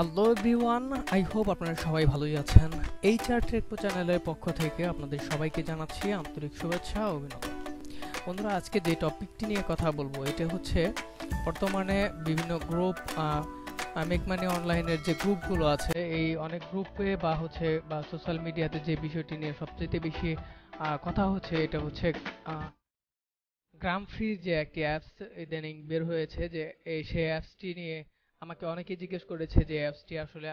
Hello everyone, I hope आपनारा सबाई भालोई आछेन। HR take चैनलेर पक्ष थेके आपनादेर सबाइके जानाच्छि आंतरिक शुभेच्छा और अभिनंदन। बंधुरा आजके जे टपिकटी निये कथा बोलबो एटा हच्छे बर्तमाने विभिन्न ग्रुप मेक मानी अनलाइनेर जे ग्रुपगुलो आछे एई अनेक ग्रुपे बा हच्छे बा सोशल मीडियाते जे विषयटी निये सबचेये बेशि कथा हच्छे एटा हच्छे ग्राम फ्री जे एकटी অ্যাপস इदानीं बेर हयेछे। जे सेई অ্যাপসटी निये আমাকে অনেকে জিজ্ঞেস করেছে যে অ্যাপসটি আসলে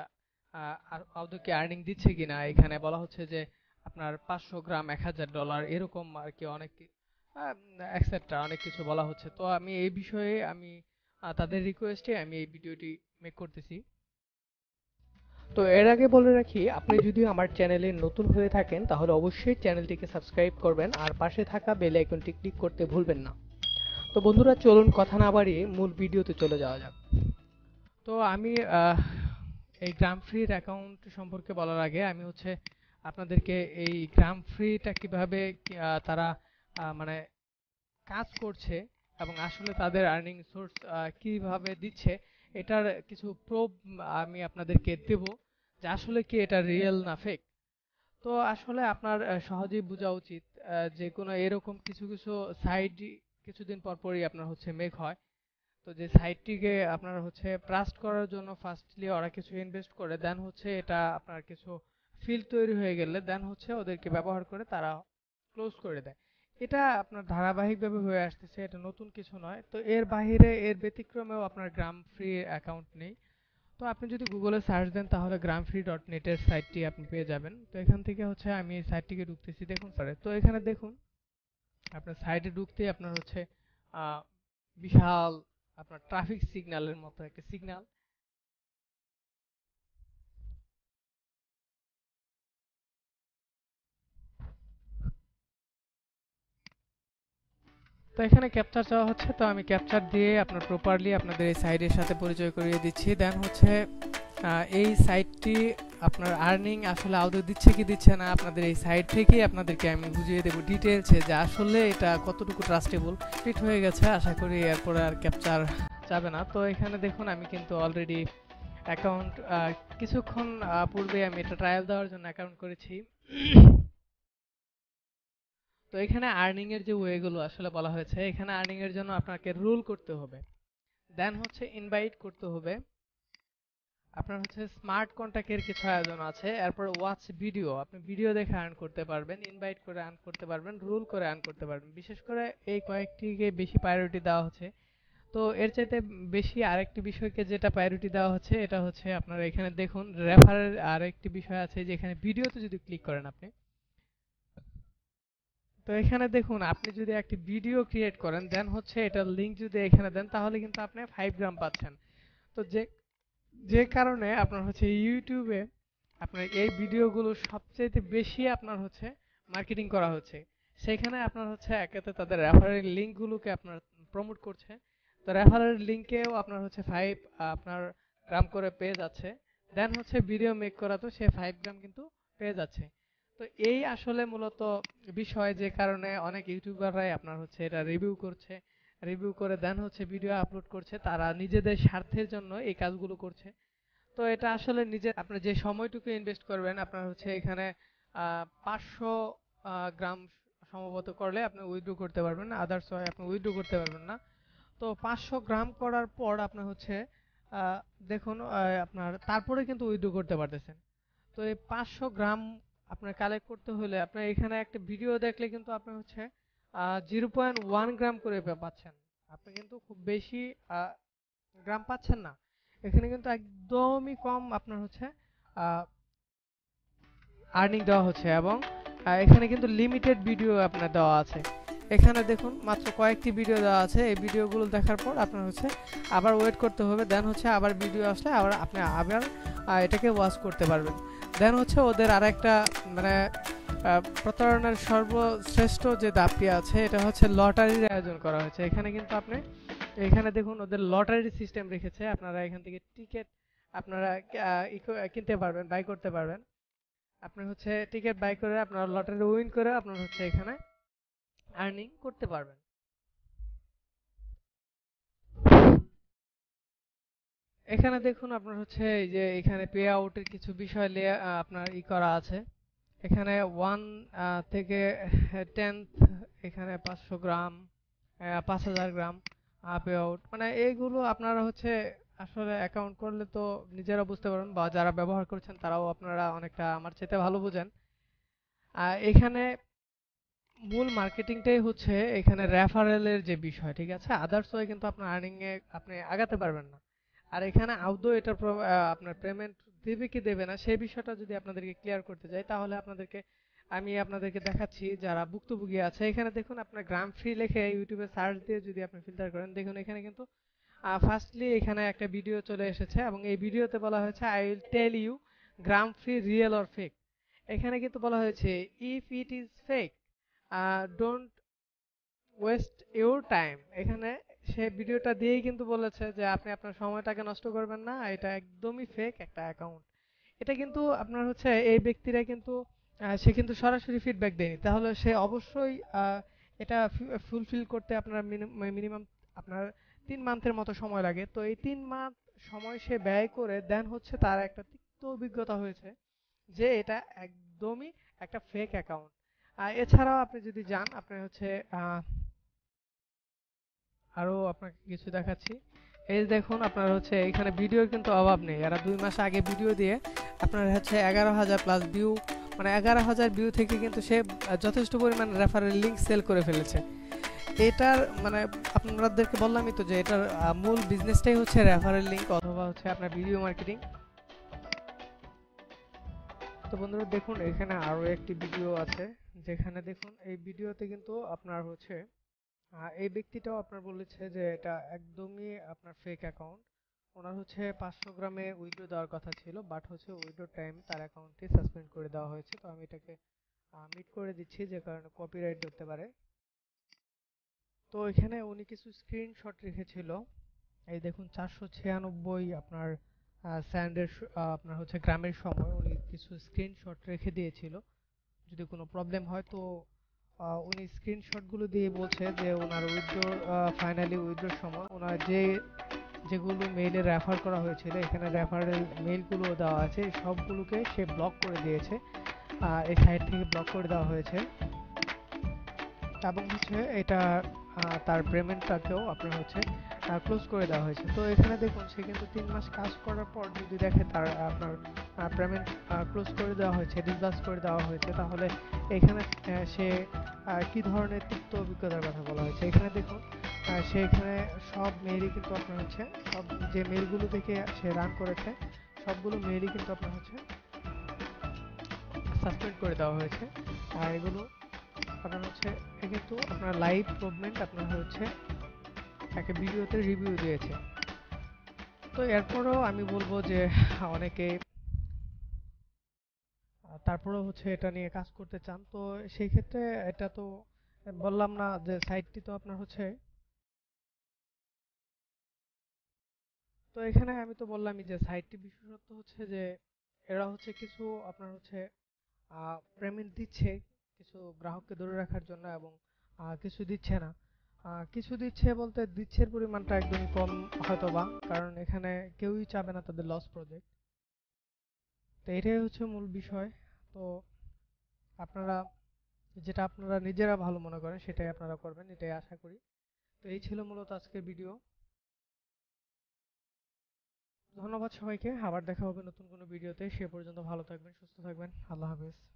আদৌ কি আর্নিং দিচ্ছে কিনা। এখানে বলা হচ্ছে যে আপনার 500 গ্রাম $1000 এরকম আর কি অনেক এক্সেট্রা অনেক কিছু বলা হচ্ছে। তো আমি এই বিষয়ে আমি তাদের রিকোয়েস্টে আমি এই ভিডিওটি মেক করতেছি। তো এর আগে বলে রাখি, আপনি যদি আমার চ্যানেলে নতুন হয়ে থাকেন তাহলে অবশ্যই চ্যানেলটিকে সাবস্ক্রাইব করবেন আর পাশে থাকা বেল আইকনটি ক্লিক করতে ভুলবেন না। তো বন্ধুরা চলুন কথা না বাড়িয়ে মূল ভিডিওতে চলে যাওয়া যাক। तो आमी ग्राम फ्री अकाउंट सम्पर्के बोलार आगे आमी होच्छे आपनादेरके ग्राम फ्रीटा किभाबे तारा माने काज करछे एबं आसले तादेर आर्निंग सोर्स किभाबे दिच्छे एटार किछु प्रूफ आमी आपनादेरके देब जे आसले कि एटा रियल ना फेक। तो आसले आपनार सहजेई बोझा उचित जे कोनो एरकम किछु किछु साइट किछुदिन पर परई आपनार होच्छे मेक हय। तो जे साइटটিকে আপনার হচ্ছে ট্রাস্ট করার জন্য ফার্স্টলি ওরা কিছু ইনভেস্ট করে, দেন হচ্ছে এটা আপনার কিছু ফিল্ড তৈরি হয়ে গেলে দেন হচ্ছে ওদেরকে ব্যবহার করে তারা ক্লোজ করে দেয়। এটা আপনার ধারাবাহিকভাবে হয়ে আসছে, এটা নতুন কিছু নয়। তো এর বাইরে এর ব্যতিক্রমেও আপনার গ্রাম ফ্রি অ্যাকাউন্ট নেই। তো আপনি যদি গুগলে সার্চ দেন তাহলে gramfree.net এর সাইটটি আপনি পেয়ে যাবেন। তো এখান থেকে হচ্ছে আমি এই সাইটটিকে ঢুকতেছি, দেখুন স্যার। তো এখানে দেখুন আপনার সাইটে ঢুকতেই আপনার হচ্ছে বিশাল আপনার ট্রাফিক সিগন্যালের মতো একটা সিগন্যাল। তো এখানে ক্যাপচার চাওয়া হচ্ছে, তো আমি ক্যাপচার দিয়ে আপনার প্রপারলি আপনাদের এই সাইটের সাথে পরিচয় করিয়ে দিচ্ছি। দেন হচ্ছে এই সাইটটি আপনার আর্নিং আসলে আদৌ দিচ্ছে কি দিচ্ছে না আপনাদের এই সাইট থেকেই আপনাদেরকে আমি বুঝিয়ে দেবো ডিটেলসে যে আসলে এটা কতটুকু ট্রাস্টেবল। ফিট হয়ে গেছে, আশা করি এরপরে আর ক্যাপচার যাবে না। তো এখানে দেখুন আমি কিন্তু অলরেডি অ্যাকাউন্ট কিছুক্ষণ পূর্বে আমি এটা ট্রায়াল দেওয়ার জন্য অ্যাকাউন্ট করেছি। তো এখানে আর্নিংয়ের যে ওয়েগুলো আসলে বলা হয়েছে, এখানে আর্নিংয়ের জন্য আপনাকে রুল করতে হবে, দেন হচ্ছে ইনভাইট করতে হবে, আপনার হচ্ছে স্মার্ট কন্ট্যাক্টের কিছু আয়োজন আছে, এরপর ওয়াচ ভিডিও, আপনি ভিডিও দেখে আর্ন করতে পারবেন, ইনভাইট করে আর্ন করতে পারবেন, রুল করে আর্ন করতে পারবেন। বিশেষ করে এই কয়েকটিকে বেশি প্রায়োরিটি দেওয়া হচ্ছে। তো এর চাইতে বেশি আরেকটি বিষয়কে যেটা প্রায়োরিটি দেওয়া হচ্ছে এটা হচ্ছে আপনারা এখানে দেখুন রেফারের আরেকটি বিষয় আছে, যেখানে ভিডিওতে যদি ক্লিক করেন আপনি, তো এখানে দেখুন আপনি যদি একটি ভিডিও ক্রিয়েট করেন দেন হচ্ছে এটার লিঙ্ক যদি এখানে দেন তাহলে কিন্তু আপনি 5 গ্রাম পাচ্ছেন। তো যে কারণে আপনার হচ্ছে ইউটিউবে আপনার এই ভিডিওগুলো সবচেয়ে বেশি আপনার হচ্ছে মার্কেটিং করা হচ্ছে। সেখানে আপনার হচ্ছে একাতে তাদের রেফারের লিঙ্কগুলোকে আপনার প্রমোট করছে। তো রেফারের লিঙ্কেও আপনার হচ্ছে 5 গ্রাম করে পেয়ে যাচ্ছে, দেন হচ্ছে ভিডিও মেক করা, তো সে 5 গ্রাম কিন্তু পেয়ে যাচ্ছে। তো এই আসলে মূলত বিষয় যে কারণে অনেক ইউটিউবাররাই আপনার হচ্ছে এটা রিভিউ করছে, রিভিউ করে দেন হচ্ছে ভিডিও আপলোড করছে, তারা নিজেদের স্বার্থের জন্য এই কাজগুলো করছে। তো এটা আসলে নিজে আপনি যে সময়টুকু ইনভেস্ট করবেন আপনার হচ্ছে এখানে 500 গ্রাম সম্ভবত করলে আপনি উইথড্র করতে পারবেন, আদার্স হয় আপনি উইথড্র করতে পারবেন না। তো 500 গ্রাম করার পর আপনার হচ্ছে দেখুন আপনার তারপরে কিন্তু উইথড্র করতে পারতেছেন। তো এই 500 গ্রাম আপনার কালেক্ট করতে হলে আপনার এখানে একটা ভিডিও দেখলে কিন্তু আপনি হচ্ছে 0.1 গ্রাম করে পাচ্ছেন, আপনি কিন্তু খুব বেশি গ্রাম পাচ্ছেন না। এখানে কিন্তু একদমই কম আপনার হচ্ছে আর্নিং দেওয়া হচ্ছে এবং এখানে কিন্তু লিমিটেড ভিডিও আপনার দেওয়া আছে। এখানে দেখুন মাত্র কয়েকটি ভিডিও দেওয়া আছে, এই ভিডিওগুলো দেখার পর আপনার হচ্ছে আবার ওয়েট করতে হবে, দেন হচ্ছে আবার ভিডিও আসলে আবার আপনি আবার এটাকে ওয়াচ করতে পারবেন। দেন হচ্ছে ওদের আর একটা মানে প্রতারণার সর্বশ্রেষ্ঠ যে দাপটি আছে এটা হচ্ছে লটারির আয়োজন করা হয়েছে। এখানে কিন্তু আপনি এখানে দেখুন ওদের লটারি সিস্টেম রেখেছে, আপনারা এখান থেকে টিকিট আপনারা কিনতে পারবেন, বাই করতে পারবেন। আপনি হচ্ছে টিকিট বাই করে আপনারা লটারি উইন করে আপনারা হচ্ছে এখানে আর্নিং করতে পারবেন। এখানে দেখুন আপনার হচ্ছে এই যে এখানে পে আউটের কিছু বিষয় নিয়ে আপনার ই করা আছে। এখানে 1 থেকে 10th এখানে 500 গ্রাম 5000 গ্রাম পে আউট, মানে এইগুলো আপনারা হচ্ছে আসলে অ্যাকাউন্ট করলে তো নিজেরা বুঝতে পারবেন, বা যারা ব্যবহার করছেন তারাও আপনারা অনেকটা আমার চেয়ে ভালো বুঝেন। এখানে মূল মার্কেটিংটাই হচ্ছে এখানে রেফারেলের যে বিষয়, ঠিক আছে, আদার্স ওয়ে কিন্তু আপনার আর্নিং এ আপনি আগাতে পারবেন না। আর এখানে আউটডো এটা আপনার পেমেন্ট দেবে কি দেবে না সেই বিষয়টা যদি আপনাদেরকে ক্লিয়ার করতে যাই তাহলে আপনাদেরকে আমি আপনাদেরকে দেখাচ্ছি যারা ভুক্তভোগী আছে। এখানে দেখুন আপনার গ্রাম ফি লিখে ইউটিউবে সার্চ দিয়ে যদি আপনি ফিল্টার করেন দেখুন এখানে কিন্তু ফার্স্টলি এখানে একটা ভিডিও চলে এসেছে এবং এই ভিডিওতে বলা হয়েছে I will tell you gram fee real or fake. এখানে কিন্তু বলা হয়েছে if it is fake don't waste your time. এখানে সেই ভিডিওটা দিয়েই কিন্তু বলেছে যে আপনি আপনার সময়টাকে নষ্ট করবেন না, এটা একদমই ফেক একটা অ্যাকাউন্ট। এটা কিন্তু আপনার হচ্ছে এই ব্যক্তিরা কিন্তু সে কিন্তু সরাসরি ফিডব্যাক দেয়নি, তাহলে সে অবশ্যই এটা ফুলফিল করতে আপনার মিনিমাম আপনার 3 মান্থের মতো সময় লাগে। তো এই 3 মান্থ সময় সে ব্যয় করে দেন হচ্ছে তার একটা তিক্ত অভিজ্ঞতা হয়েছে যে এটা একদমই একটা ফেক অ্যাকাউন্ট। এছাড়াও আপনি যদি যান আপনি হচ্ছে আরো আপনাকে কিছু দেখাচ্ছি। এই দেখুন আপনার হচ্ছে এখানে ভিডিওর কিন্তু অভাব নেই, এরা 2 মাস আগে ভিডিও দিয়ে আপনার হচ্ছে 11000 প্লাস ভিউ, মানে 11000 ভিউ থেকে কিন্তু সে যথেষ্ট পরিমাণ রেফারেল লিংক সেল করে ফেলেছে। এটার মানে আপনাদেরকে বললামই তো যে এটার মূল বিজনেসটাই হচ্ছে রেফারেল লিংক অথবা হচ্ছে আপনার ভিডিও মার্কেটিং। তো বন্ধুরা দেখুন এখানে আরো একটি ভিডিও আছে যেখানে দেখুন এই ভিডিওতে কিন্তু আপনার হচ্ছে এই ব্যক্তিটাও আপনার বলেছে যে এটা একদমই আপনার ফেক অ্যাকাউন্ট। ওনার হচ্ছে 500 গ্রামে উইথড্র দেওয়ার কথা ছিল, বাট হচ্ছে উইথড্র টাইম তার অ্যাকাউন্টে সাসপেন্ড করে দেওয়া হয়েছে। তো আমি এটাকে মিট করে দিচ্ছি যে কারণে কপিরাইট ধরতে পারে। তো এখানে উনি কিছু স্ক্রিনশট রেখেছিল, এই দেখুন 496 আপনার স্যান্ডের আপনার হচ্ছে গ্রামের সময় উনি কিছু স্ক্রিনশট রেখে দিয়েছিল। যদি কোনো প্রবলেম হয় তো উনি স্ক্রিনশটগুলো দিয়ে বলছে যে ওনার উইথড্র ফাইনালি উইথড্রর সময় ওনার যেগুলো মেইলে রেফার করা হয়েছিল এখানে রেফারেল মেইলগুলো দেওয়া আছে, সবগুলোকে সে ব্লক করে দিয়েছে, এই সাইট থেকে ব্লক করে দেওয়া হয়েছে। এবং হচ্ছে এটা তার পেমেন্টটাকেও আপনার হচ্ছে ক্লোজ করে দেওয়া হয়েছে। তো এখানে দেখুন সে কিন্তু 3 মাস কাজ করার পর যদি দেখে তার আপনার পেমেন্ট ক্লোজ করে দেওয়া হয়েছে, ডিসবার্স করে দেওয়া হয়েছে, তাহলে এখানে সে কি ধরনের তিক্ত অভিজ্ঞতার কথা বলা হয়েছে। এখানে দেখুন সে এখানে সব মেইলই কিন্তু আপনার হচ্ছে সব যে মেইলগুলো থেকে সে রান করেছে সবগুলো মেইলই কিন্তু আপনার হচ্ছে সাসপেন্ড করে দেওয়া হয়েছে। আর এগুলো কারণ হচ্ছে কিন্তু আপনার লাইভ প্রবলেমটা আপনার হচ্ছে একটা ভিডিওতে রিভিউ দিয়েছে। তো এরপরেও আমি বলবো যে অনেকে তারপরেও হচ্ছে এটা নিয়ে কাজ করতে চান, তো সেই ক্ষেত্রে এটা তো বললাম না যে সাইটটি তো আপনার হচ্ছে। তো এখানে আমি তো বললামই যে সাইটটি বিশেষত হচ্ছে যে এরা হচ্ছে কিছু আপনার হচ্ছে পেমেন্ট দিচ্ছে কিছু গ্রাহককে ধরে রাখার জন্য এবং কিছু দিচ্ছে না। কিছু দিচ্ছে বলতে দিচ্ছের পরিমাণটা একদম কম হয়তো বা, কারণ এখানে কেউই চাবে না তাদের লস প্রজেক্ট। তো এটাই হচ্ছে মূল বিষয়। তো আপনারা যেটা আপনারা নিজেরা ভালো মনে করেন সেটাই আপনারা করবেন, এটাই আশা করি। তো এই ছিল মূলত আজকের ভিডিও। ধন্যবাদ সবাইকে, আবার দেখা হবে নতুন কোনো ভিডিওতে। সে পর্যন্ত ভালো থাকবেন, সুস্থ থাকবেন, আল্লাহ হাফেজ।